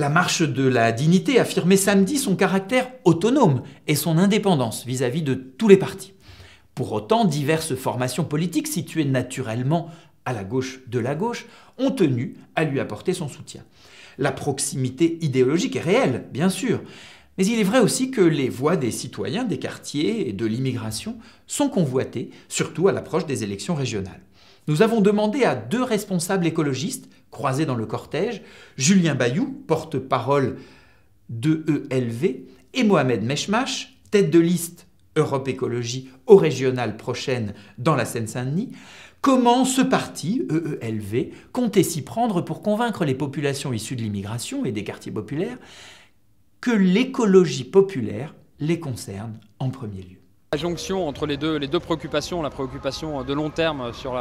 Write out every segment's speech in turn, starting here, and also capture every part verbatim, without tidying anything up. La marche de la dignité affirmait samedi son caractère autonome et son indépendance vis-à-vis de tous les partis. Pour autant, diverses formations politiques situées naturellement à la gauche de la gauche ont tenu à lui apporter son soutien. La proximité idéologique est réelle, bien sûr, mais il est vrai aussi que les voix des citoyens des quartiers et de l'immigration sont convoitées, surtout à l'approche des élections régionales. Nous avons demandé à deux responsables écologistes croisés dans le cortège, Julien Bayou, porte-parole de E L V, et Mohamed Mechmache, tête de liste Europe Écologie aux régionales prochaines dans la Seine-Saint-Denis, comment ce parti, E E L V, comptait s'y prendre pour convaincre les populations issues de l'immigration et des quartiers populaires que l'écologie populaire les concerne en premier lieu. La jonction entre les deux, les deux préoccupations, la préoccupation de long terme sur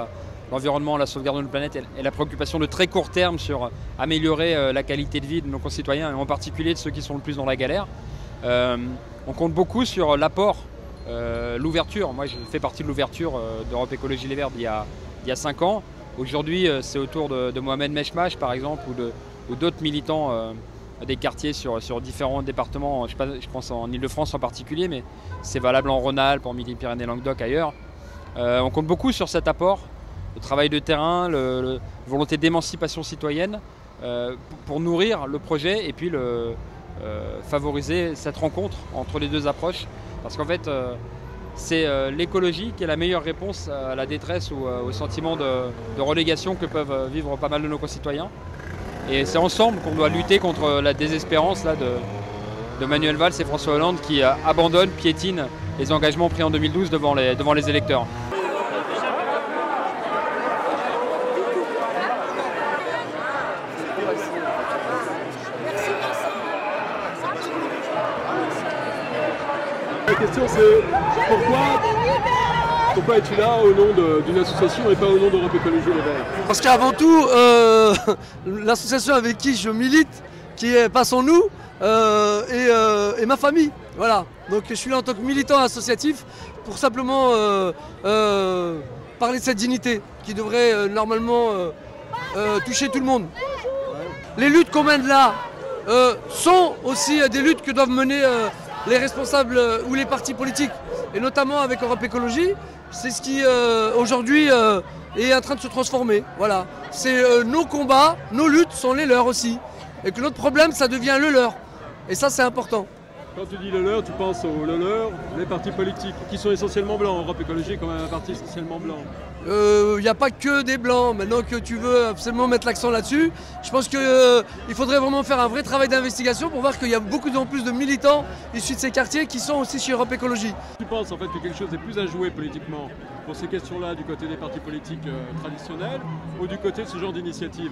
l'environnement, la, la sauvegarde de notre planète et la préoccupation de très court terme sur améliorer la qualité de vie de nos concitoyens et en particulier de ceux qui sont le plus dans la galère. Euh, on compte beaucoup sur l'apport, euh, l'ouverture. Moi je fais partie de l'ouverture d'Europe Écologie Les Verts il y a, il y a cinq ans. Aujourd'hui c'est autour de, de Mohamed Mechmache par exemple ou d'autres militants euh, des quartiers sur, sur différents départements, je, sais pas, je pense en Ile-de-France en particulier, mais c'est valable en Rhône-Alpes, en Midi-Pyrénées, Languedoc, ailleurs. Euh, on compte beaucoup sur cet apport, le travail de terrain, la volonté d'émancipation citoyenne euh, pour nourrir le projet et puis le, euh, favoriser cette rencontre entre les deux approches. Parce qu'en fait, euh, c'est euh, l'écologie qui est la meilleure réponse à la détresse ou euh, au sentiment de, de relégation que peuvent vivre pas mal de nos concitoyens. Et c'est ensemble qu'on doit lutter contre la désespérance là, de, de Manuel Valls et François Hollande qui abandonnent, piétinent les engagements pris en deux mille douze devant les, devant les électeurs. La question c'est pourquoi Pourquoi es-tu là au nom d'une association et pas au nom d'Europe Écologie Les Verts? Parce qu'avant tout, euh, l'association avec qui je milite, qui est Passons-nous, euh, et, euh, et ma famille. Voilà. Donc je suis là en tant que militant associatif pour simplement euh, euh, parler de cette dignité qui devrait euh, normalement euh, euh, toucher tout le monde. Les luttes qu'on mène là euh, sont aussi des luttes que doivent mener euh, les responsables euh, ou les partis politiques, et notamment avec Europe Écologie. C'est ce qui, euh, aujourd'hui, euh, est en train de se transformer. Voilà. C'est euh, nos combats, nos luttes sont les leurs aussi. Et que notre problème, ça devient le leur. Et ça, c'est important. Quand tu dis le leur, tu penses au le leur, les partis politiques, qui sont essentiellement blancs. Europe Écologie, quand même, un parti essentiellement blanc. Il euh, n'y a pas que des blancs. Maintenant que tu veux absolument mettre l'accent là-dessus, je pense qu'il euh, faudrait vraiment faire un vrai travail d'investigation pour voir qu'il y a beaucoup en plus de militants issus de ces quartiers qui sont aussi chez Europe Écologie. Tu penses en fait que quelque chose est plus à jouer politiquement pour ces questions-là du côté des partis politiques euh, traditionnels ou du côté de ce genre d'initiative?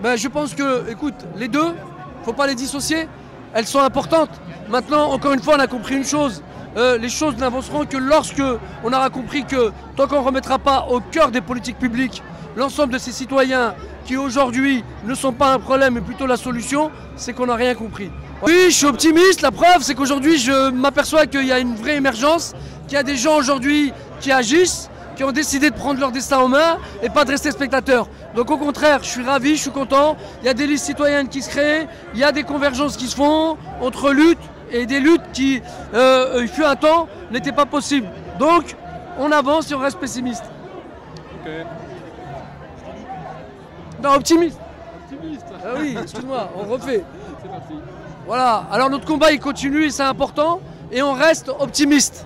Ben, je pense que, écoute, les deux, il ne faut pas les dissocier. Elles sont importantes. Maintenant, encore une fois, on a compris une chose. Euh, les choses n'avanceront que lorsque on aura compris que tant qu'on ne remettra pas au cœur des politiques publiques l'ensemble de ces citoyens qui aujourd'hui ne sont pas un problème mais plutôt la solution, c'est qu'on n'a rien compris. Oui, je suis optimiste. La preuve, c'est qu'aujourd'hui, je m'aperçois qu'il y a une vraie émergence, qu'il y a des gens aujourd'hui qui agissent, qui ont décidé de prendre leur destin en main et pas de rester spectateurs. Donc au contraire, je suis ravi, je suis content. Il y a des listes citoyennes qui se créent, il y a des convergences qui se font entre luttes et des luttes qui, euh, il fut un temps, n'étaient pas possibles. Donc on avance et on reste pessimiste. Okay. Non, optimiste. Optimiste. Ah oui, excuse-moi, on refait. C'est parti. Voilà, alors notre combat il continue et c'est important et on reste optimiste.